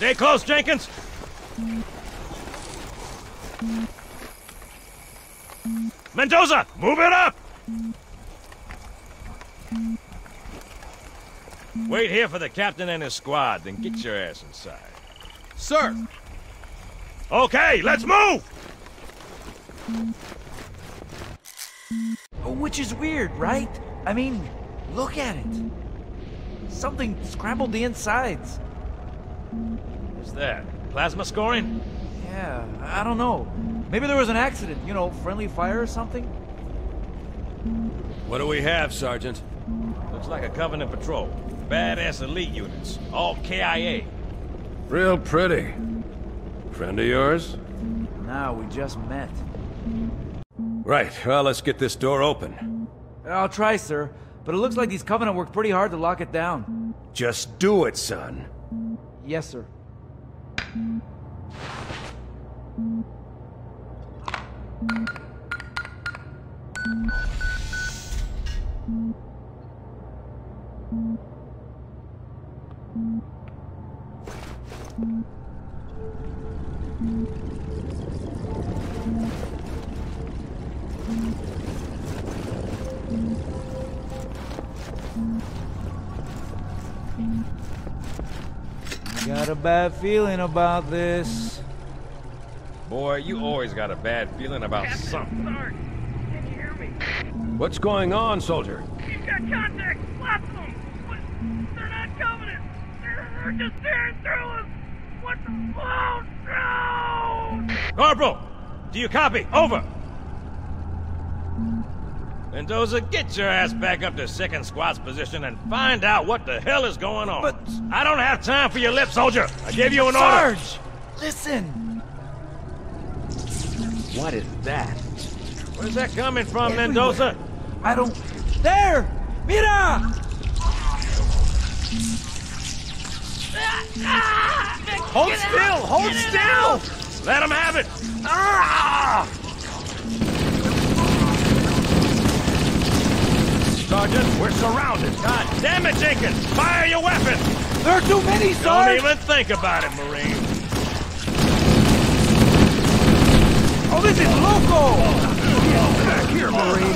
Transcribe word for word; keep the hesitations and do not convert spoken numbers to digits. Stay close, Jenkins! Mendoza, move it up! Wait here for the captain and his squad, then get your ass inside. Sir! Okay, let's move! Which is weird, right? I mean, look at it. Something scrambled the insides. What's that? Plasma scoring? Yeah, I don't know. Maybe there was an accident, you know, friendly fire or something? What do we have, Sergeant? Looks like a Covenant patrol. Badass elite units. All K I A. Real pretty. Friend of yours? Nah, we just met. Right, well, let's get this door open. I'll try, sir. But it looks like these Covenant worked pretty hard to lock it down. Just do it, son. Yes, sir. Got a bad feeling about this. Boy, you always got a bad feeling about Captain something. Stark, can you hear me? What's going on, soldier? You've got contact! Lots of them! But they're not Covenant! They're, they're just tearing through us! What the... Oh, no! Corporal! Do you copy? Over! Mendoza, get your ass back up to second squad's position and find out what the hell is going on. But... I don't have time for your lip, soldier! I gave you an order! Sarge! Listen! What is that? Where's that coming from, Everywhere. Mendoza? I don't... There! Mira! Hold still! Hold still! Let him have it! Ah! Sergeant, we're surrounded. God damn it, Jenkins! Fire your weapon! There are too many, Sarge! Don't even think about it, Marine. Oh, this is loco! Get back here, Marine!